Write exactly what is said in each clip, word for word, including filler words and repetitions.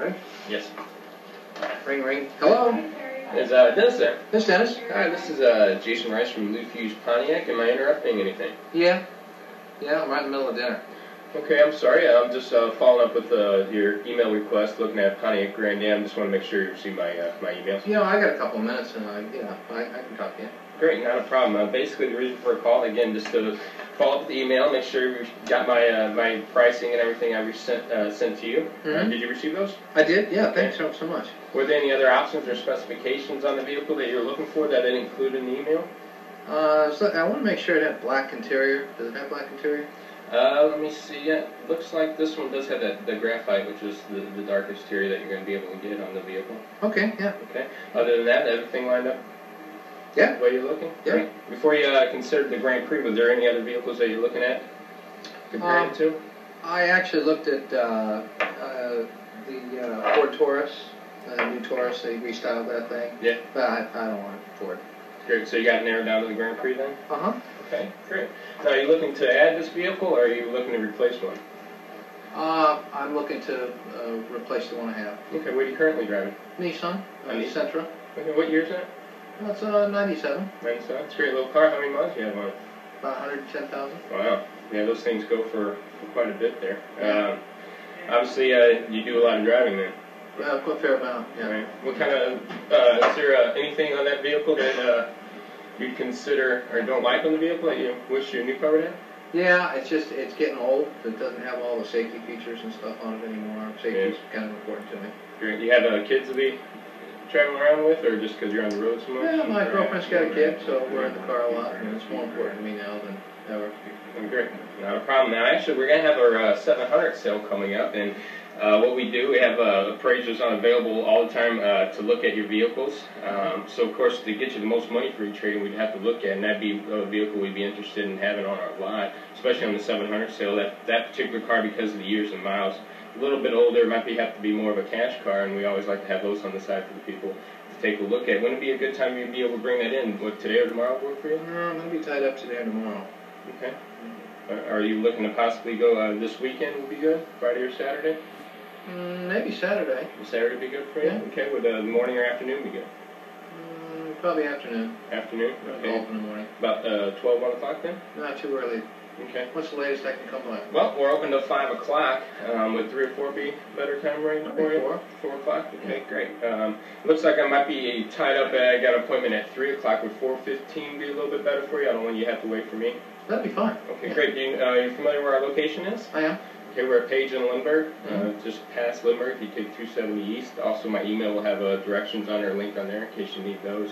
right? Yes. Ring, ring. Hello? Is uh, Dennis there? This is Dennis. Hi, this is uh, Jason Rice from Lou Fuse Pontiac. Am I interrupting anything? Yeah. Yeah, I'm right in the middle of dinner. Okay, I'm sorry. I'm just uh, following up with uh, your email request, looking at Pontiac Grand Am. Just want to make sure you receive my uh, my emails. You know, I got a couple of minutes, and I, you know, I, I can talk to you. Great, not a problem. Uh, basically, the reason for a call, again, just to follow up with the email, make sure you got my uh, my pricing and everything I sent uh, sent to you. Mm-hmm. uh, did you receive those? I did. Yeah. Thanks so so much. Were there any other options or specifications on the vehicle that you were looking for that didn't include in the email? Uh, so I want to make sure it had black interior. Does it have black interior? Uh, let me see. Yeah, looks like this one does have that the graphite, which is the, the darkest interior that you're going to be able to get on the vehicle. Okay. Yeah. Okay. Other than that, everything lined up. Yeah. The way you're looking. Yeah. Right. Before you uh, considered the Grand Prix, were there any other vehicles that you're looking at comparing um, to? I actually looked at uh, uh, the uh, Ford Taurus, the new Taurus. They restyled that thing. Yeah. But I, I don't want a Ford. Great. So you got narrowed down to the Grand Prix then? Uh huh. Okay, great. Now, are you looking to add this vehicle, or are you looking to replace one? Uh, I'm looking to uh, replace the one I have. Okay, what are you currently driving? Nissan Sentra. Okay, what year is that? Well, it's uh, ninety-seven. ninety-seven. It's a great little car. How many miles do you have on it? About one hundred ten thousand. Wow. Yeah, those things go for, for quite a bit there. Yeah. Um, obviously, uh, you do a lot of driving then. Well, quite a fair amount. Yeah. Right. What kind of uh, is there uh, anything on that vehicle that uh, you consider or don't like on the vehicle that you wish your new car would have? Yeah, it's just it's getting old. It doesn't have all the safety features and stuff on it anymore. Safety's yeah. kind of important to me. Great. You have uh, kids to be traveling around with, or just because you're on the road so much? Yeah, my girlfriend's got a kid, so we're in the car a lot, and it's more important to me now than ever. Great. Not a problem. Now, actually, we're going to have our uh, seven hundred sale coming up, and uh, what we do, we have uh, appraisers on available all the time uh, to look at your vehicles. Um, so, of course, to get you the most money for your trading, we'd have to look at, and that'd be a vehicle we'd be interested in having on our lot, especially on the seven hundred sale. That that particular car, because of the years and miles, a little bit older, might be have to be more of a cash car, and we always like to have those on the side for the people to take a look at. Wouldn't it be a good time you'd be able to bring that in? What, today or tomorrow work for you? No, I'm going to be tied up today or tomorrow. Okay. Are you looking to possibly go uh, this weekend would be good? Friday or Saturday? Mm, maybe Saturday. Would Saturday be good for you? Yeah. Okay, would uh, morning or afternoon be good? Mm, probably afternoon. Afternoon? Okay. Golf in the morning. About uh, twelve, one o'clock then? Not too early. Okay. What's the latest I can come by? Well, we're open till five o'clock. Um, would three or four be better time right now for you? Four. Four o'clock? Okay, yeah. Great. Um, looks like I might be tied up. At, I got an appointment at three o'clock. Would four fifteen be a little bit better for you? I don't want you to have to wait for me. That'd be fine. Okay, yeah. Great. Do you, uh, you're familiar where our location is? I am. Okay, we're at Page and Lindbergh, mm-hmm. uh, just past Lindbergh. If you take two seventy East. Also, my email will have uh, directions on or a link on there in case you need those.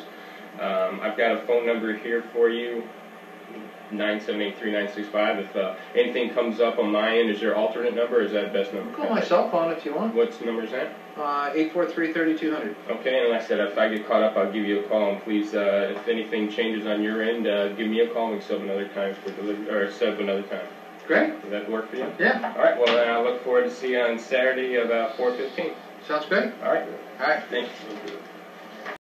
Um, I've got a phone number here for you. nine seven eight, three nine six five. If uh, anything comes up on my end, is there an alternate number, or is that the best number? Call my cell phone if you want. What's the number is that? Uh, eight four three, three two zero zero. Okay, and like I said, if I get caught up, I'll give you a call. And please, uh, if anything changes on your end, uh, give me a call. We can set up another time for delivery, or set up another time. Great. Does that work for you? Yeah. All right. Well, then I look forward to see you on Saturday about four fifteen. Sounds good. All right. All right. Thank you.